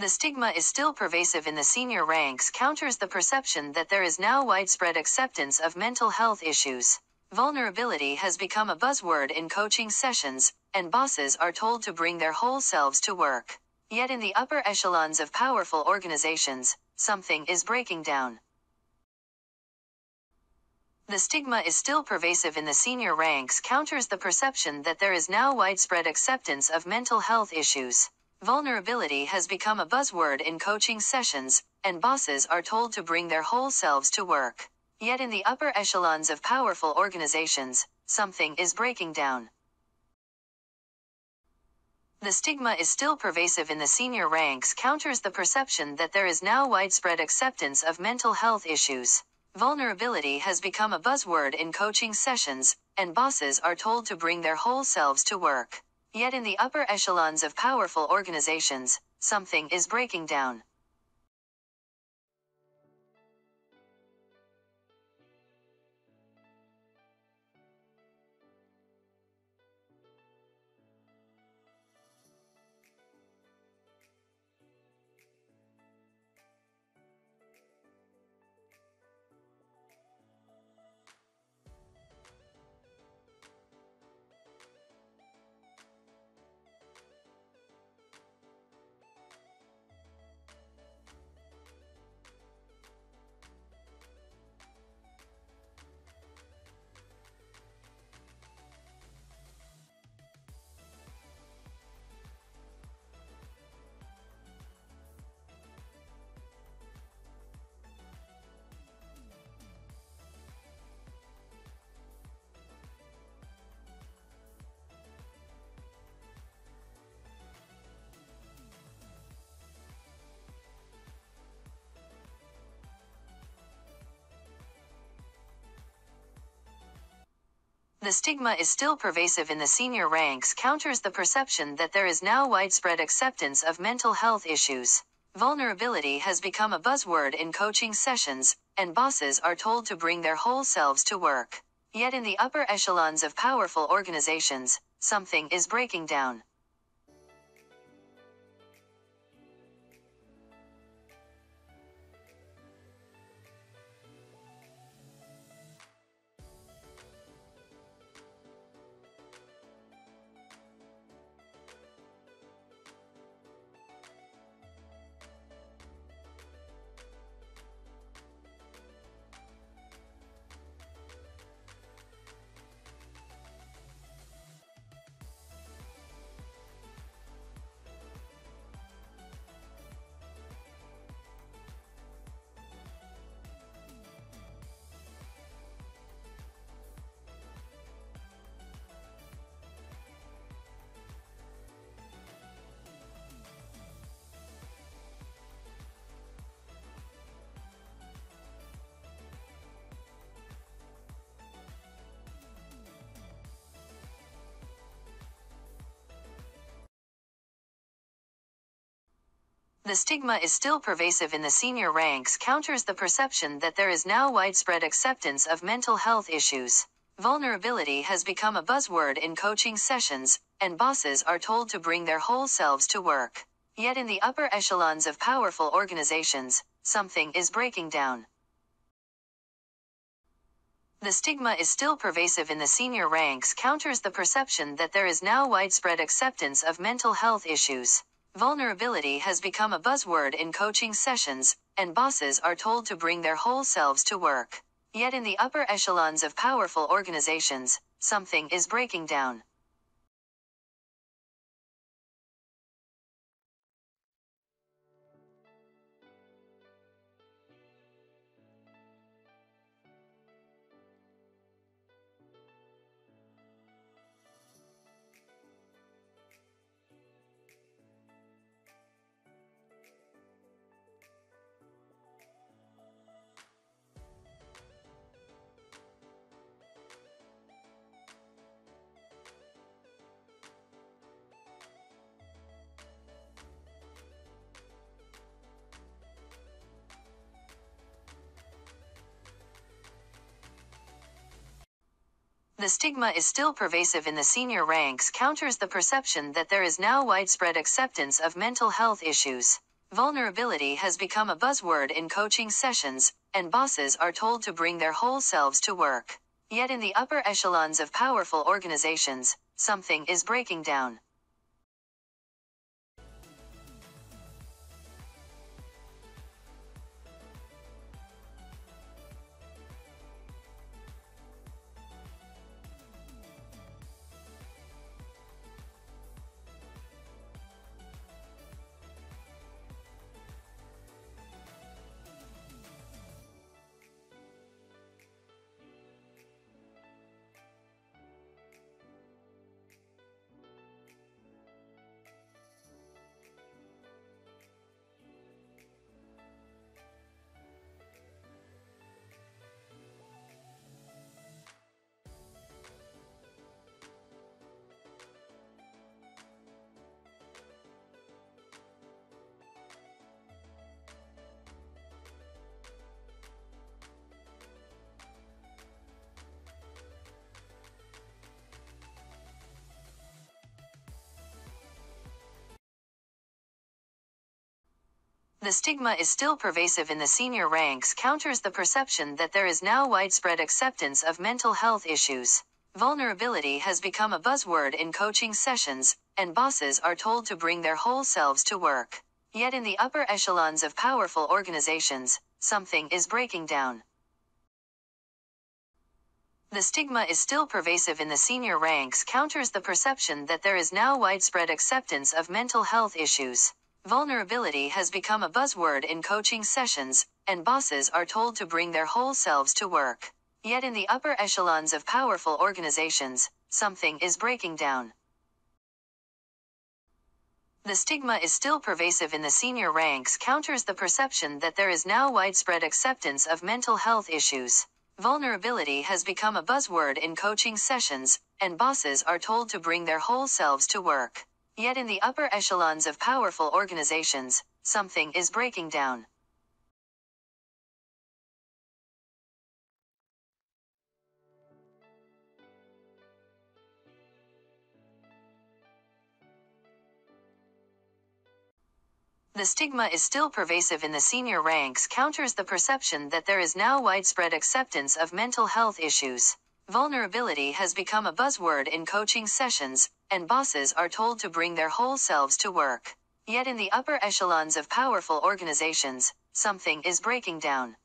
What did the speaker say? The stigma is still pervasive in the senior ranks, counters the perception that there is now widespread acceptance of mental health issues. Vulnerability has become a buzzword in coaching sessions, and bosses are told to bring their whole selves to work. Yet in the upper echelons of powerful organizations, something is breaking down. The stigma is still pervasive in the senior ranks, counters the perception that there is now widespread acceptance of mental health issues. Vulnerability has become a buzzword in coaching sessions, and bosses are told to bring their whole selves to work. Yet in the upper echelons of powerful organizations, something is breaking down. The stigma is still pervasive in the senior ranks, counters the perception that there is now widespread acceptance of mental health issues. Vulnerability has become a buzzword in coaching sessions, and bosses are told to bring their whole selves to work. Yet in the upper echelons of powerful organizations, something is breaking down. The stigma is still pervasive in the senior ranks, counters the perception that there is now widespread acceptance of mental health issues. Vulnerability has become a buzzword in coaching sessions, and bosses are told to bring their whole selves to work. Yet in the upper echelons of powerful organizations, something is breaking down. The stigma is still pervasive in the senior ranks, counters the perception that there is now widespread acceptance of mental health issues. Vulnerability has become a buzzword in coaching sessions, and bosses are told to bring their whole selves to work. Yet in the upper echelons of powerful organizations, something is breaking down. The stigma is still pervasive in the senior ranks, counters the perception that there is now widespread acceptance of mental health issues. Vulnerability has become a buzzword in coaching sessions, and bosses are told to bring their whole selves to work. Yet in the upper echelons of powerful organizations, something is breaking down. The stigma is still pervasive in the senior ranks, counters the perception that there is now widespread acceptance of mental health issues. Vulnerability has become a buzzword in coaching sessions, and bosses are told to bring their whole selves to work. Yet in the upper echelons of powerful organizations, something is breaking down. The stigma is still pervasive in the senior ranks, counters the perception that there is now widespread acceptance of mental health issues. Vulnerability has become a buzzword in coaching sessions, and bosses are told to bring their whole selves to work. Yet in the upper echelons of powerful organizations, something is breaking down. The stigma is still pervasive in the senior ranks, counters the perception that there is now widespread acceptance of mental health issues. Vulnerability has become a buzzword in coaching sessions, and bosses are told to bring their whole selves to work. Yet in the upper echelons of powerful organizations, something is breaking down. The stigma is still pervasive in the senior ranks, counters the perception that there is now widespread acceptance of mental health issues. Vulnerability has become a buzzword in coaching sessions, and bosses are told to bring their whole selves to work. Yet in the upper echelons of powerful organizations, something is breaking down. The stigma is still pervasive in the senior ranks, counters the perception that there is now widespread acceptance of mental health issues. Vulnerability has become a buzzword in coaching sessions, and bosses are told to bring their whole selves to work. Yet in the upper echelons of powerful organizations, something is breaking down.